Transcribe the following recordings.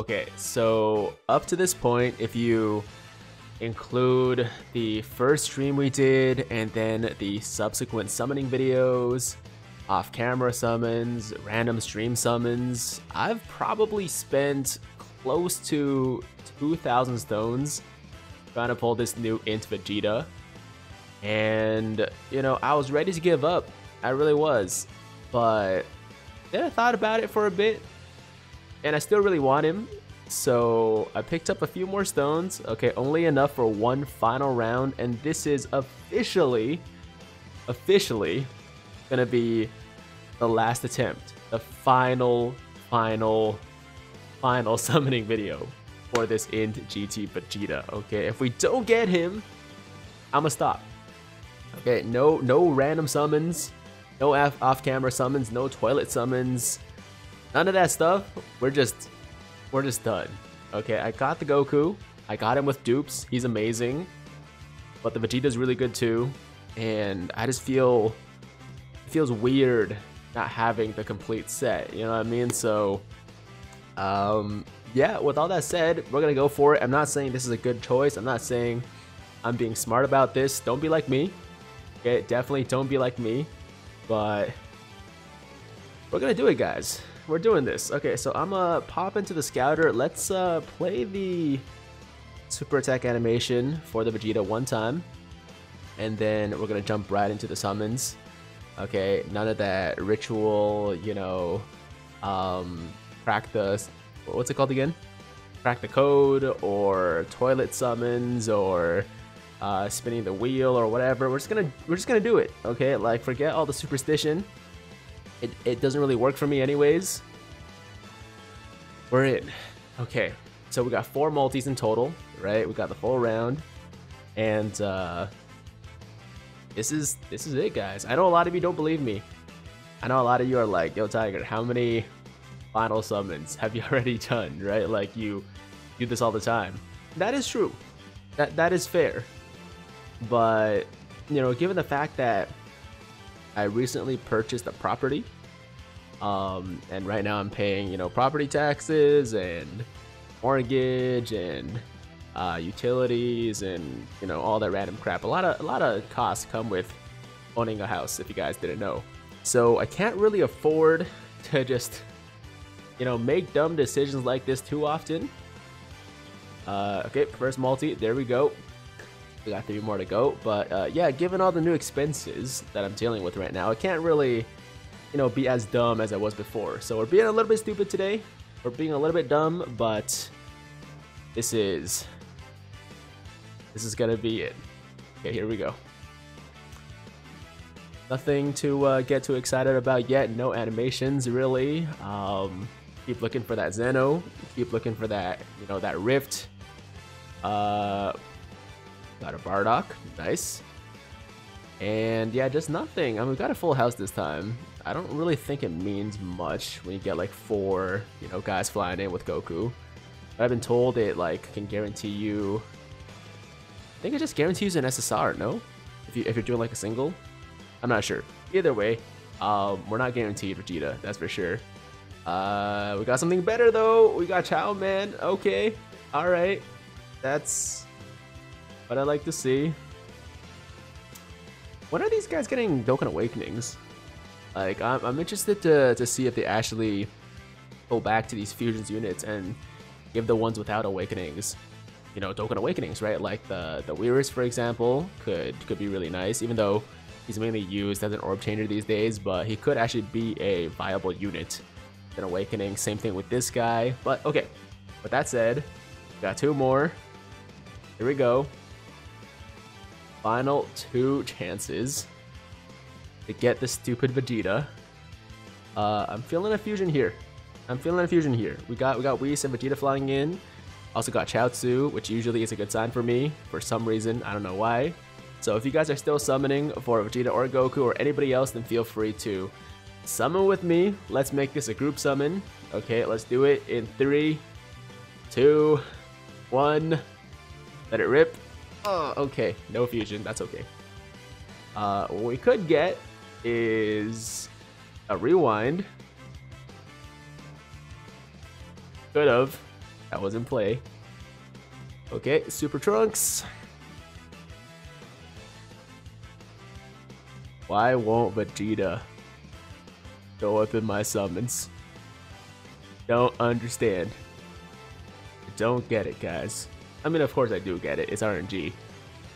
Okay, so up to this point, if you include the first stream we did and then the subsequent summoning videos, off-camera summons, random stream summons, I've probably spent close to 2,000 stones trying to pull this new Int Vegeta. And, you know, I was ready to give up. I really was. But then I thought about it for a bit, and I still really want him. So I picked up a few more stones. Okay, only enough for one final round, and this is officially gonna be the last attempt, the final summoning video for this Int GT Vegeta. Okay, if we don't get him, I'ma stop. Okay, no random summons, no off-camera summons, no toilet summons, none of that stuff. We're just done. Okay, I got the Goku. I got him with dupes. He's amazing. But the Vegeta's really good too. And I just feel, it feels weird not having the complete set. You know what I mean? So, yeah, with all that said, we're gonna go for it. I'm not saying this is a good choice. I'm not saying I'm being smart about this. Don't be like me. Okay, definitely don't be like me. But we're gonna do it, guys. We're doing this. Okay, so I'm gonna pop into the scouter. Let's play the super attack animation for the Vegeta one time, and then we're gonna jump right into the summons. Okay, none of that ritual, you know, crack the, what's it called again? Crack the code, or toilet summons, or spinning the wheel, or whatever. We're just gonna do it. Okay, like, forget all the superstition. It doesn't really work for me anyways. We're in. Okay, so we got 4 multis in total, right? We got the full round, and this is it, guys. I know a lot of you don't believe me. I know a lot of you are like, yo Tiger, how many final summons have you already done, right? Like, you do this all the time. That is true. That is fair. But, you know, given the fact that I recently purchased a property, and right now I'm paying, you know, property taxes and mortgage and utilities and, you know, all that random crap. A lot of costs come with owning a house, if you guys didn't know. So I can't really afford to just, you know, make dumb decisions like this too often. Okay, first multi, there we go. We got 3 more to go, but yeah, given all the new expenses that I'm dealing with right now, I can't really, you know, be as dumb as I was before. So we're being a little bit stupid today. We're being a little bit dumb, but this is gonna be it. Okay, here we go. Nothing to get too excited about yet. No animations really. Keep looking for that Zeno. Keep looking for that, you know, that Rift. Got a Bardock, nice. And yeah, just nothing. I mean, we got a full house this time. I don't really think it means much when you get like 4, you know, guys flying in with Goku. But I've been told it like can guarantee you, I think it just guarantees an SSR, no? If you're doing like a single? I'm not sure. Either way, we're not guaranteed Vegeta, that's for sure. We got something better though. We got Chow Man, okay. Alright, that's what I like to see. When are these guys getting Dokkan Awakenings? Like, I'm interested to see if they actually go back to these fusions units and give the ones without Awakenings, you know, Dokkan Awakenings, right? Like the Whis, for example, could be really nice, even though he's mainly used as an orb changer these days, but he could actually be a viable unit. An Awakening, same thing with this guy, but okay. With that said, got 2 more. Here we go. Final 2 chances to get the stupid Vegeta. I'm feeling a fusion here. We got Whis and Vegeta flying in. Also got Chaozu, which usually is a good sign for me for some reason. I don't know why. So if you guys are still summoning for Vegeta or Goku or anybody else, then feel free to summon with me. Let's make this a group summon. Okay, let's do it in 3, 2, 1. Let it rip. Oh, okay, no fusion, that's okay. What we could get is a rewind. Could've, That was in play. Okay, Super Trunks. Why won't Vegeta show up in my summons? Don't understand. I don't get it, guys. I mean, of course I do get it. It's RNG.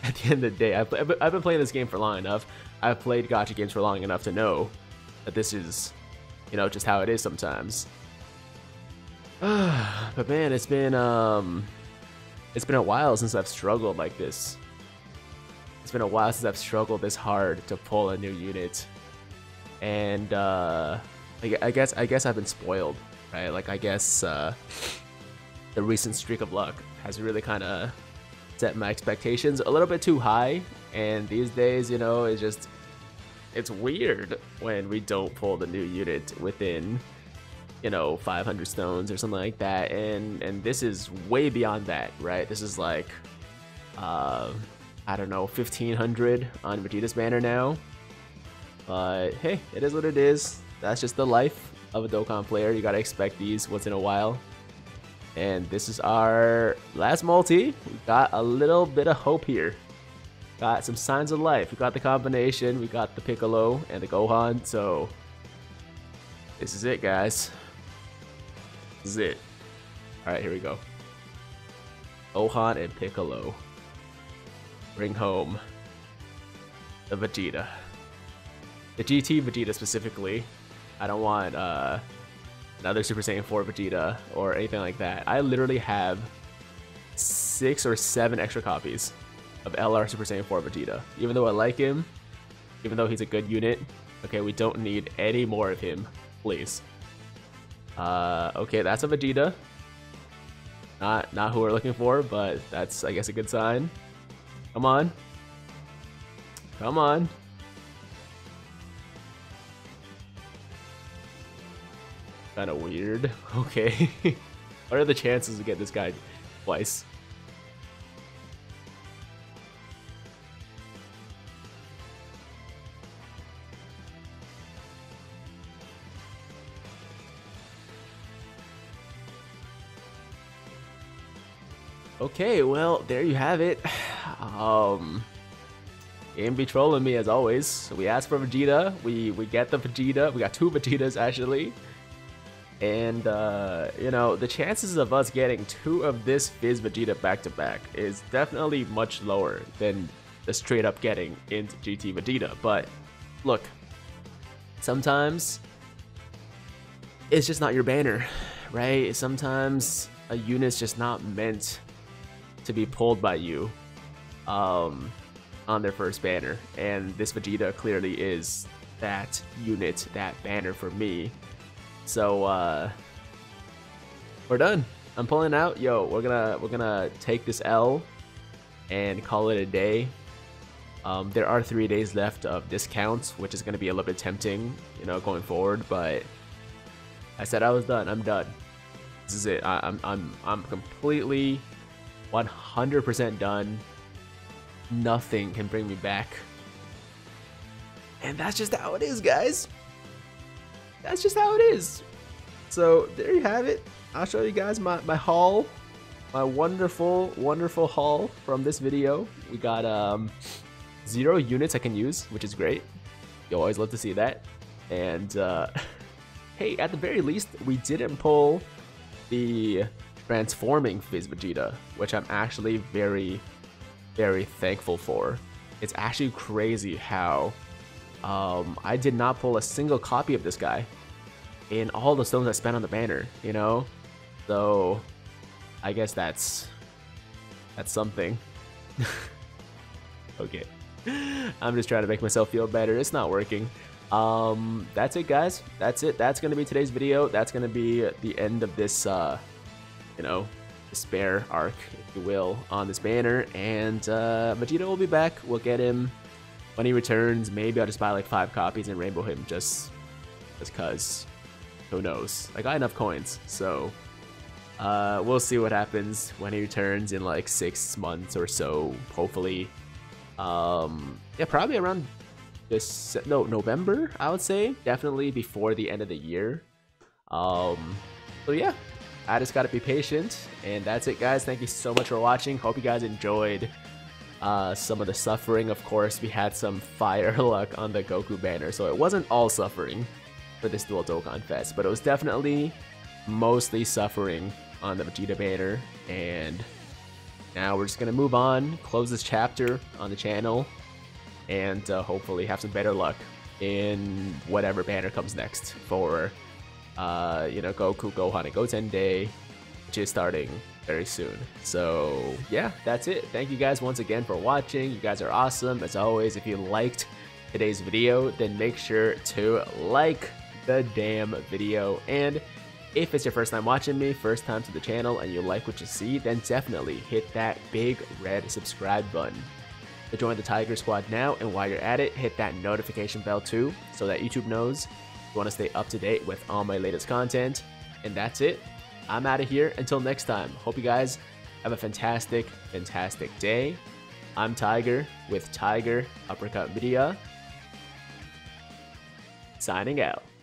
At the end of the day, I've been playing this game for long enough. I've played gacha games for long enough to know that this is, you know, just how it is sometimes. But man, it's been a while since I've struggled like this. It's been a while since I've struggled this hard to pull a new unit, and I guess I've been spoiled, right? Like the recent streak of luck has really kind of set my expectations a little bit too high, and these days, you know, it's weird when we don't pull the new unit within, you know, 500 stones or something like that, and this is way beyond that, right? This is like, I don't know, 1500 on Vegeta's banner now, but hey, it is what it is. That's just the life of a Dokkan player. You gotta expect these once in a while. And this is our last multi. We got a little bit of hope here. Got some signs of life. We got the combination. We got the Piccolo and the Gohan. So this is it, guys. This is it. All right, here we go. Gohan and Piccolo. Bring home the Vegeta. The GT Vegeta specifically. I don't want another Super Saiyan 4 Vegeta or anything like that. I literally have 6 or 7 extra copies of LR Super Saiyan 4 Vegeta. Even though I like him, even though he's a good unit, okay, we don't need any more of him, please. Okay, that's a Vegeta. Not who we're looking for, but that's, I guess, a good sign. Come on. Come on. Kind of weird. Okay. What are the chances to get this guy twice? Okay, well, there you have it. Game be trolling me as always. So we asked for Vegeta. We get the Vegeta. We got 2 Vegetas actually. And, you know, the chances of us getting 2 of this Fizz Vegeta back-to-back is definitely much lower than the straight-up getting into GT Vegeta. But, look, sometimes it's just not your banner, right? Sometimes a unit's just not meant to be pulled by you on their first banner. And this Vegeta clearly is that unit, that banner for me. So we're done. I'm pulling out. Yo, we're gonna take this L and call it a day. There are 3 days left of discounts, which is gonna be a little bit tempting, you know, going forward. But I said I was done. I'm done. This is it. I'm completely 100% done. Nothing can bring me back. And that's just how it is, guys. That's just how it is. So there you have it. I'll show you guys my haul, my wonderful, wonderful haul from this video. We got 0 units I can use, which is great. You'll always love to see that. And hey, at the very least, we didn't pull the transforming Fizz Vegeta, which I'm actually very, very thankful for. It's actually crazy how I did not pull a single copy of this guy in all the stones I spent on the banner, you know? So I guess that's something. Okay. I'm just trying to make myself feel better. It's not working. That's it, guys. That's it. That's going to be today's video. That's going to be the end of this, you know, despair arc, if you will, on this banner. And Vegeta will be back. We'll get him when he returns. Maybe I'll just buy like 5 copies and rainbow him just cause. Who knows? I got enough coins, so we'll see what happens when he returns in like 6 months or so, hopefully. Yeah, probably around this, no, November, I would say. Definitely before the end of the year. So yeah, I just gotta be patient. And that's it, guys. Thank you so much for watching. Hope you guys enjoyed some of the suffering. Of course, we had some fire luck on the Goku banner, so it wasn't all suffering for this dual Dokkan Fest, but it was definitely mostly suffering on the Vegeta banner. And now we're just gonna move on, close this chapter on the channel, and hopefully have some better luck in whatever banner comes next for you know, Goku, Gohan, and Goten Day, which is starting very soon. So yeah, that's it. Thank you guys once again for watching. You guys are awesome. As always, if you liked today's video, then make sure to like the damn video. And if it's your first time watching me, first time to the channel, and you like what you see, then definitely hit that big red subscribe button. So join the Tiger Squad now, and while you're at it, hit that notification bell too, so that YouTube knows you want to stay up to date with all my latest content. And that's it. I'm out of here. Until next time, hope you guys have a fantastic, fantastic day. I'm Tiger with Tiger Uppercut Media, signing out.